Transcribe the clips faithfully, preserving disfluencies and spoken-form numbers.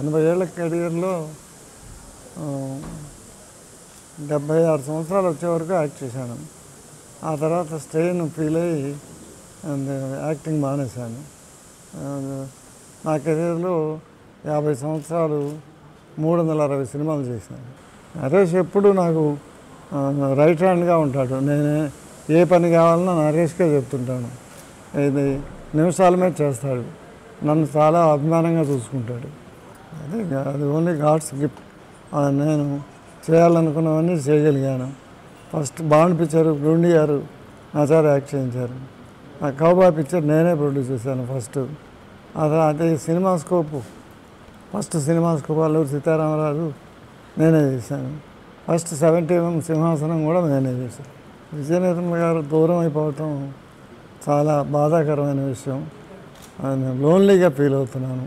ఎనభై ఏళ్ళ కెరీర్లో డెబ్బై ఆరు సంవత్సరాలు వచ్చే వరకు యాక్ట్ చేశాను. ఆ తర్వాత స్ట్రెయిన్ ఫీల్ అయ్యి యాక్టింగ్ మానేశాను. నా కెరీర్లో యాభై సంవత్సరాలు మూడు వందల అరవై సినిమాలు చేశాను. నరేష్ ఎప్పుడు నాకు రైట్ హ్యాండ్గా ఉంటాడు. నేను ఏ పని కావాలన్నా నరేష్కే చెప్తుంటాను. ఇది నిమిషాల మీద చేస్తాడు. నన్ను చాలా అభిమానంగా చూసుకుంటాడు. అదే అది ఓన్లీ గాడ్స్ గిఫ్ట్. నేను చేయాలనుకున్నవన్నీ చేయగలిగాను. ఫస్ట్ బాండ్ పిక్చర్ గుండి గారు నాచారి యాక్ట్ చేయించారు. ఆ కౌబాయ్ పిక్చర్ నేనే ప్రొడ్యూస్ చేశాను ఫస్ట్. అది అదే cinema scope first cinema scope Alluri Sitaramaraju నేనే చేశాను. ఫస్ట్ సెవెంటీ ఎంఎం సింహాసనం కూడా నేనే చేశాను. విజయనిర్మల గారు దూరం అయిపోవటం చాలా బాధాకరమైన విషయం. నేను లోన్లీగా ఫీల్ అవుతున్నాను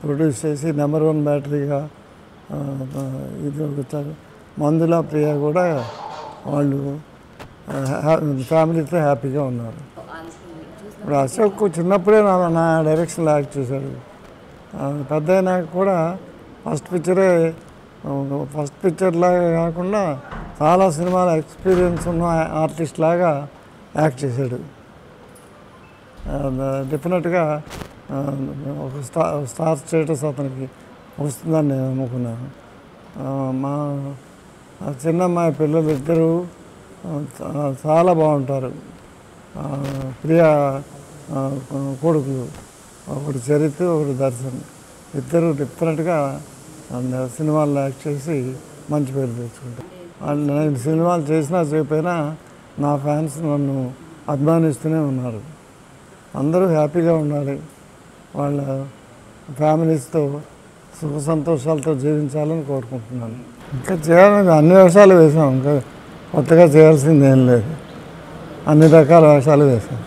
ప్రొడ్యూస్ చేసి నెంబర్ వన్ బ్యాటరీగా ఇదిలోకి వచ్చారు. మందులా ప్రియ కూడా వాళ్ళు ఫ్యామిలీతో హ్యాపీగా ఉన్నారు. ఇప్పుడు అశోక్ చిన్నప్పుడే నా నా డైరెక్షన్లో యాక్ట్ చేశాడు. పెద్ద అయినాక కూడా ఫస్ట్ పిక్చరే ఫస్ట్ పిక్చర్ లాగా కాకుండా చాలా సినిమాల ఎక్స్పీరియన్స్ ఉన్న ఆర్టిస్ట్ లాగా యాక్ట్ చేశాడు. డెఫినెట్గా ఒక స్టార్ స్టార్ స్టేటస్ అతనికి వస్తుందని నేను నమ్ముకున్నాను. మా చిన్నమ్మాయి పిల్లలు ఇద్దరూ చాలా బాగుంటారు. ప్రియా కొడుకులు ఒకటి చరిత్ర, ఒకటి దర్శన్, ఇద్దరు డిఫరెంట్గా సినిమాల్లో యాక్ట్ చేసి మంచి పేరు తెచ్చుకుంటారు. నేను సినిమాలు చేసినా చేయకపోయినా నా ఫ్యాన్స్ నన్ను అభిమానిస్తూనే ఉన్నారు. అందరూ హ్యాపీగా ఉండాలి, వాళ్ళ ఫ్యామిలీస్తో సుఖ సంతోషాలతో జీవించాలని కోరుకుంటున్నాను. ఇంకా చేయాలని అన్ని వేషాలు వేసాం, ఇంకా కొత్తగా చేయాల్సింది ఏం లేదు, అన్ని రకాల వేషాలు వేసాం.